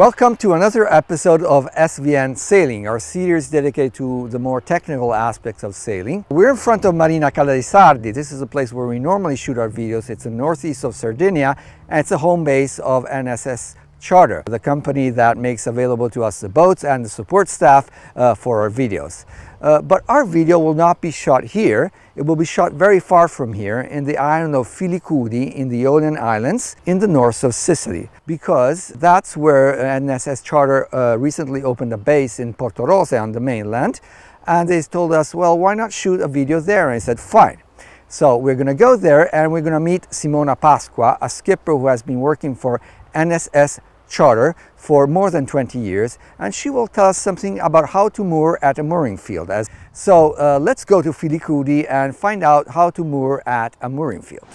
Welcome to another episode of SVN Sailing, our series dedicated to the more technical aspects of sailing. We're in front of Marina Cala dei Sardi. This is a place where we normally shoot our videos. It's in northeast of Sardinia, and it's a home base of NSS Charter, the company that makes available to us the boats and the support staff for our videos. But our video will not be shot here. It will be shot very far from here in the island of Filicudi in the Aeolian Islands in the north of Sicily, because that's where NSS Charter recently opened a base in Portorosa on the mainland, and they told us, well, why not shoot a video there? And I said, fine. So we're going to go there and we're going to meet Simona Pasqua, a skipper who has been working for NSS Charter for more than 20 years, and she will tell us something about how to moor at a mooring field. So let's go to Filicudi and find out how to moor at a mooring field.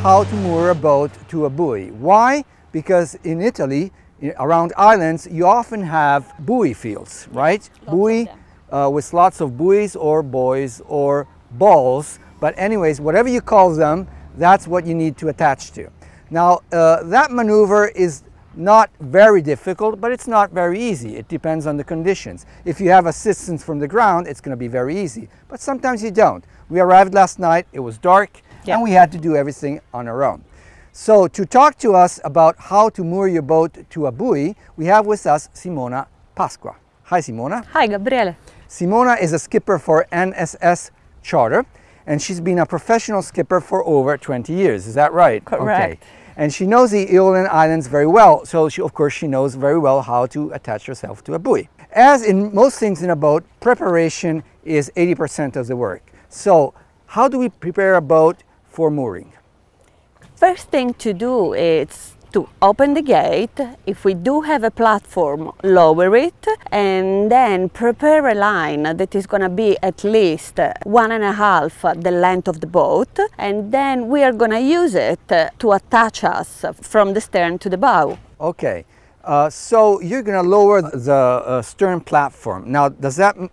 How to moor a boat to a buoy. Why? Because in Italy, around islands, you often have buoy fields, right? Lots buoy with lots of buoys or buoys or balls. But anyways, whatever you call them, that's what you need to attach to. Now, that maneuver is not very difficult, but it's not very easy. It depends on the conditions. If you have assistance from the ground, it's going to be very easy. But sometimes you don't. We arrived last night, it was dark. Yeah. And we had to do everything on our own. So to talk to us about how to moor your boat to a buoy, we have with us Simona Pasqua. Hi, Simona. Hi, Gabriele. Simona is a skipper for NSS Charter, and she's been a professional skipper for over 20 years. Is that right? Correct. Okay. And she knows the Aeolian Islands very well, so of course she knows very well how to attach herself to a buoy. As in most things in a boat, preparation is 80% of the work. So how do we prepare a boat for mooring? First thing to do is to open the gate. If we do have a platform, lower it, and then prepare a line that is going to be at least 1.5 the length of the boat, and then we are going to use it to attach us from the stern to the bow. Okay. So you're going to lower the stern platform. Now,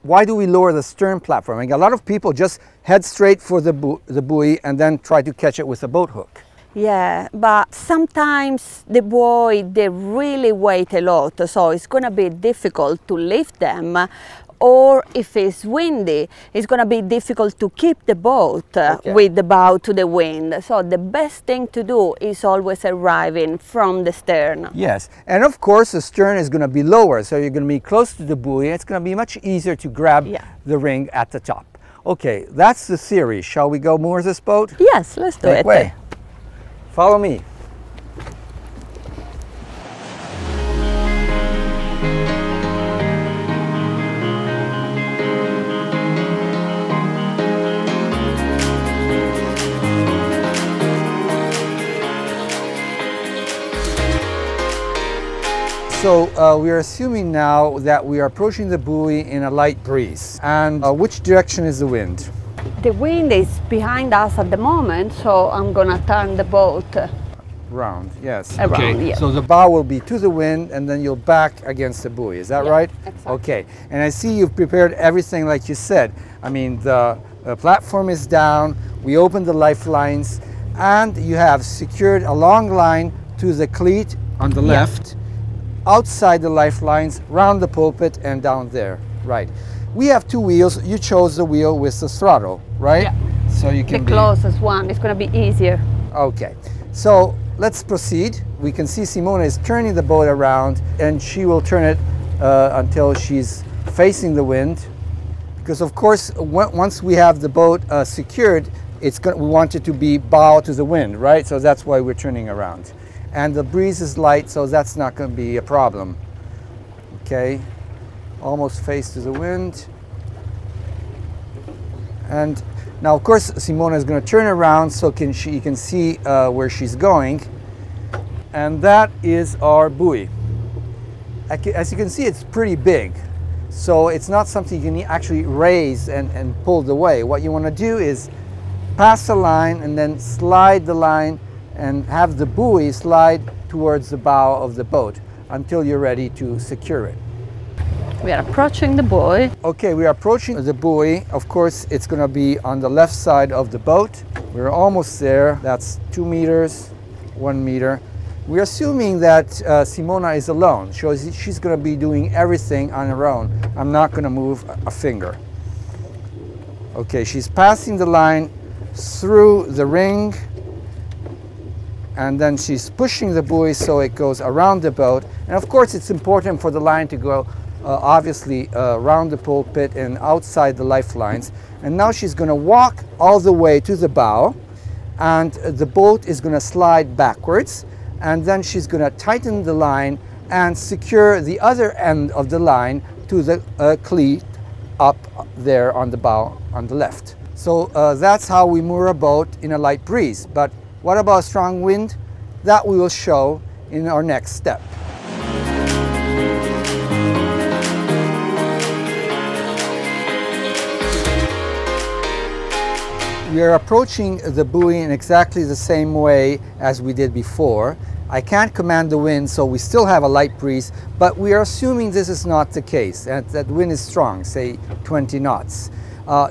why do we lower the stern platform? I mean, a lot of people just head straight for the buoy and then try to catch it with a boat hook. Yeah, but sometimes the buoy, they really weight a lot, so it's going to be difficult to lift them. Or if it's windy, it's going to be difficult to keep the boat with the bow to the wind. So the best thing to do is always arriving from the stern. Yes, and of course the stern is going to be lower, so you're going to be close to the buoy. It's going to be much easier to grab the ring at the top. Okay, that's the theory. Shall we go moor this boat? Yes, let's do it. Take way. Follow me. So we are assuming now that we are approaching the buoy in a light breeze. And which direction is the wind? The wind is behind us at the moment, so I'm gonna turn the boat. Round, yes. Around, okay. Yes. So the bow will be to the wind and then you'll back against the buoy, is that right? Exactly. Okay, and I see you've prepared everything like you said. I mean, the platform is down, we opened the lifelines, and you have secured a long line to the cleat on the left, outside the lifelines, round the pulpit, and down there, right. We have two wheels. You chose the wheel with the throttle, right? Yeah. So you can the closest one. It's going to be easier. Okay. So let's proceed. We can see Simona is turning the boat around, and she will turn it until she's facing the wind, because of course, once we have the boat secured, we want it to be bow to the wind, right? So that's why we're turning around. And the breeze is light, so that's not going to be a problem. Okay, almost face to the wind. And now, of course, Simona is going to turn around so you can see where she's going. And that is our buoy. As you can see, it's pretty big. So it's not something you can actually raise and pull the way. What you want to do is pass the line and then slide the line and have the buoy slide towards the bow of the boat until you're ready to secure it. We are approaching the buoy. Okay, we are approaching the buoy. Of course, it's going to be on the left side of the boat. We're almost there. That's 2 meters, 1 meter. We're assuming that Simona is alone, so she's going to be doing everything on her own. I'm not going to move a finger. Okay, she's passing the line through the ring, and then she's pushing the buoy so it goes around the boat. And of course, it's important for the line to go obviously around the pulpit and outside the lifelines. And now she's going to walk all the way to the bow, and the boat is going to slide backwards, and then she's going to tighten the line and secure the other end of the line to the cleat up there on the bow on the left. So that's how we moor a boat in a light breeze. But what about strong wind? That we will show in our next step. We are approaching the buoy in exactly the same way as we did before. I can't command the wind, so we still have a light breeze, but we are assuming this is not the case, and that wind is strong, say 20 knots.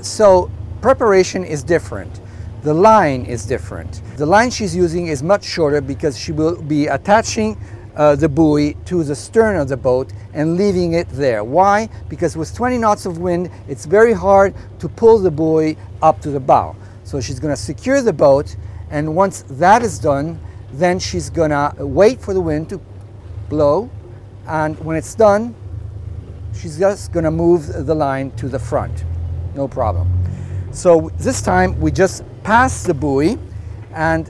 So preparation is different. The line is different. The line she's using is much shorter because she will be attaching the buoy to the stern of the boat and leaving it there. Why? Because with 20 knots of wind, it's very hard to pull the buoy up to the bow. So she's going to secure the boat, and once that is done, then she's going to wait for the wind to blow, and when it's done, she's just going to move the line to the front. No problem. So this time we just pass the buoy, and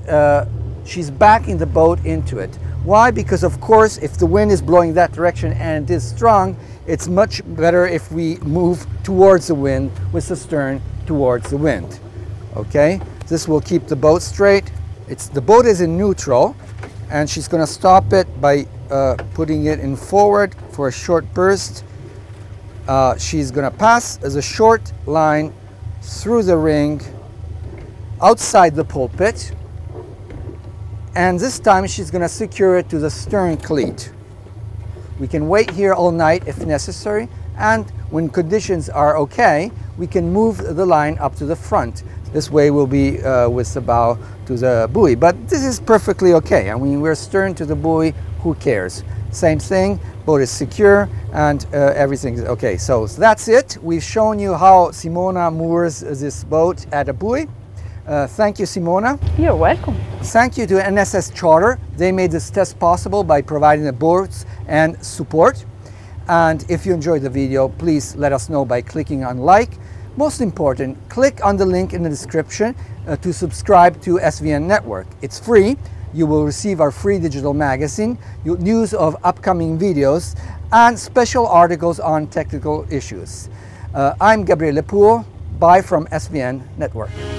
she's backing the boat into it. Why? Because of course if the wind is blowing that direction and it is strong, it's much better if we move towards the wind with the stern towards the wind. Okay, this will keep the boat straight. The boat is in neutral, and she's going to stop it by putting it in forward for a short burst. She's going to pass as a short line through the ring outside the pulpit, and this time she's going to secure it to the stern cleat. We can wait here all night if necessary, and when conditions are okay, we can move the line up to the front. This way we'll be with the bow to the buoy, but this is perfectly okay. I mean, we're stern to the buoy, who cares? Same thing, boat is secure, and everything is okay. So that's it. We've shown you how Simona moors this boat at a buoy. Thank you, Simona. You're welcome. Thank you to NSS Charter. They made this test possible by providing the boats and support. And if you enjoyed the video, please let us know by clicking on like. Most important, click on the link in the description to subscribe to SVN Network. It's free. You will receive our free digital magazine, news of upcoming videos, and special articles on technical issues. I'm Gabriel Poole. Bye from SVN Network.